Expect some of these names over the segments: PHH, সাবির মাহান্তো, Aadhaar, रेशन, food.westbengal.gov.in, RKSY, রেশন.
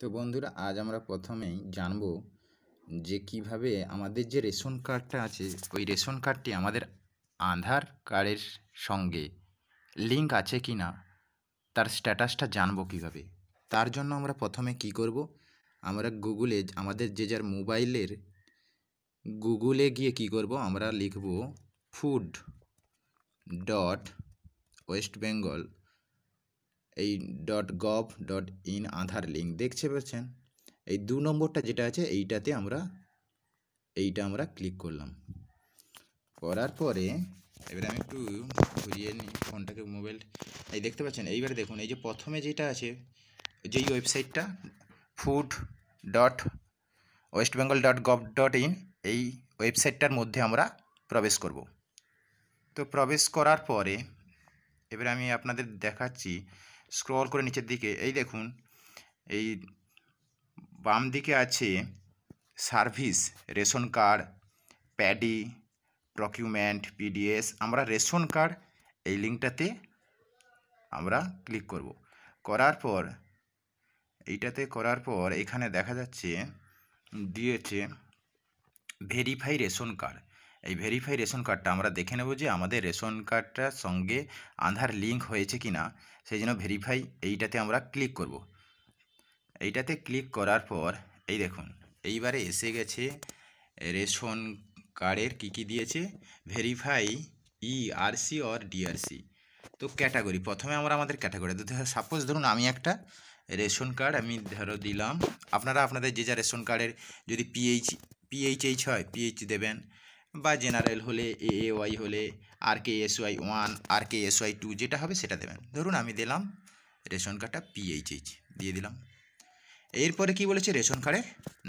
तो बंधुरा आज आमरा प्रथमेई जानबो जे किभाबे आमादेर जे रेशन कार्डटा आछे ओई रेशन कार्डटी आमादेर आधार कार्डेर संगे लिंक आछे किना तार स्टैटासटा जानबो किभाबे। तार जन्य आमरा प्रथमे कि करब आमरा गुगले आमादेर जे जार मोबाइलेर गुगले गिये कि करब आमरा लिखब food dot West Bengal .gov.in Aadhaar link देखते पाচ্ছেন এই दो নম্বরটা যেটা আছে এইটাতে আমরা ক্লিক করলাম। করার পরে এবারে আমি একটু ঘুরিয়ে নি ফোনটাকে মোবাইল এই দেখতে পাচ্ছেন। এইবারে দেখুন এই যে প্রথমে যেটা আছে যেই ওয়েবসাইটটা food.westbengal.gov.in এই ওয়েবসাইটটার মধ্যে আমরা প্রবেশ করব। তো প্রবেশ করার পরে এবারে আমি আপনাদের দেখাচ্ছি स्क्रॉल कर नीचे दिखे यही देखून बाम दिखे आछे service रेशन card paddy document PDS आमरा रेशन कार्ड ये लिंकटाते आमरा क्लिक करब। करार पर एइटाते करार पर एखाने देखा जाच्छे दिएछे भेरिफाई रेशन कार्ड এই ভেরিফাই রেশন কার্ডটা আমরা দেখে নেব যে আমাদের রেশন কার্ডটার সঙ্গে আধার লিংক হয়েছে কিনা। সেই জন্য ভেরিফাই এইটাতে আমরা ক্লিক করব। এইটাতে ক্লিক করার পর এই দেখুন এইবারে এসে গেছে রেশন কার্ডের কি দিয়েছে ভেরিফাই ইআরসি অর ডিআরসি। তো ক্যাটাগরি প্রথমে আমরা আমাদের ক্যাটাগরি সাপোজ ধরুন আমি একটা রেশন কার্ড আমি ধরো দিলাম। আপনারা আপনাদের যে যা রেশন কার্ডের যদি পিএইচএইচ হয় পিএইচ দেবেন বা জেনারেল হলে এএওয়াই হলে RKSY 1 RKSY 2 যেটা হবে সেটা দেবেন। ধরুন আমি দিলাম রেশন কার্ডটা PHH দিয়ে দিলাম। এরপরে কি বলেছে রেশন কার্ডে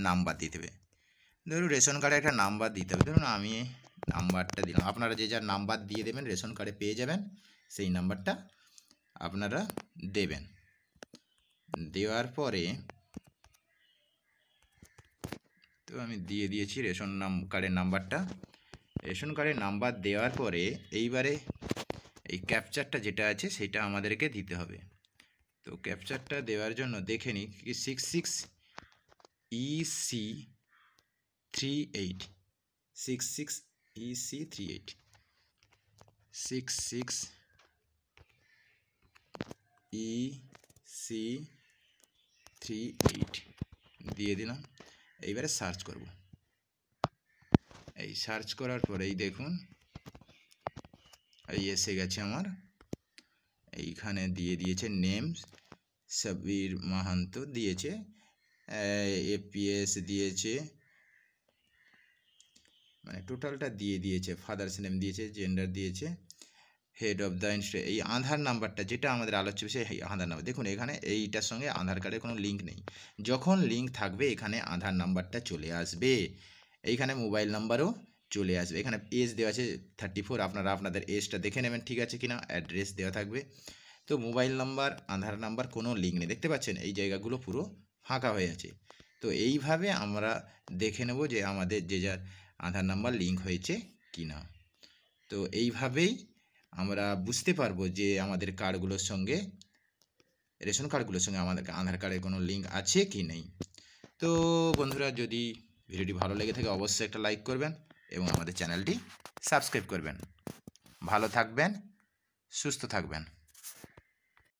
নাম্বার দিতে হবে। ধরুন রেশন কার্ডে একটা নাম্বার দিতে হবে। ধরুন আমি নাম্বারটা দিলাম। আপনারা যে যার নাম্বার দিয়ে দেবেন রেশন কার্ডে পেয়ে যাবেন সেই নাম্বারটা আপনারা দেবেন। দেওয়ার পরে তো আমি দিয়ে দিয়েছি রেশন কার্ডের নাম্বারটা। রেশন কার্ডের নাম্বার দেওয়ার পরে এইবারে এই ক্যাপচারটা যেটা আছে সেটা আমাদেরকে দিতে হবে। তো ক্যাপচারটা দেওয়ার জন্য দেখে নিই 66EC38 66EC38 66EC38 দিয়ে দিলাম। এইবারে সার্চ করব। এই সার্চ করার পরেই দেখুন এই এসে গেছে আমার এইখানে দিয়ে দিয়েছে নেম সাবির মাহান্তো দিয়েছে APS দিয়েছে মানে টোটালটা দিয়ে দিয়েছে ফাদার্স নেম দিয়েছে জেন্ডার দিয়েছে হেড অফ দ্য ইনস্টিটিউট এই আধার নাম্বারটা যেটা আমাদের আলোচ্য বিষয় এই আধার নাম্বার দেখুন এখানে এইটার সঙ্গে আধার কার্ডের কোনো লিঙ্ক নেই। যখন লিঙ্ক থাকবে এখানে আধার নাম্বারটা চলে আসবে এইখানে মোবাইল নাম্বারও চলে আসবে। এখানে এজ দেওয়া আছে 34 আপনারা আপনাদের এজটা দেখে নেবেন ঠিক আছে কিনা। অ্যাড্রেস দেওয়া থাকবে। তো মোবাইল নাম্বার আধার নাম্বার কোনো লিঙ্ক নেই দেখতে পাচ্ছেন এই জায়গাগুলো পুরো ফাঁকা হয়ে আছে। তো এইভাবে আমরা দেখে নেব যে আমাদের যে যার আধার নাম্বার লিঙ্ক হয়েছে কিনা। তো এইভাবেই আমরা বুঝতে পারবো যে আমাদের কার্ডগুলোর সঙ্গে রেশন কার্ডগুলোর সঙ্গে আমাদের আধার কার্ডের কোনো লিঙ্ক আছে কি নেই। তো বন্ধুরা যদি ভিডিওটি ভালো লেগে থাকে অবশ্যই একটা লাইক করবেন এবং আমাদের চ্যানেলটি সাবস্ক্রাইব করবেন। ভালো থাকবেন সুস্থ থাকবেন।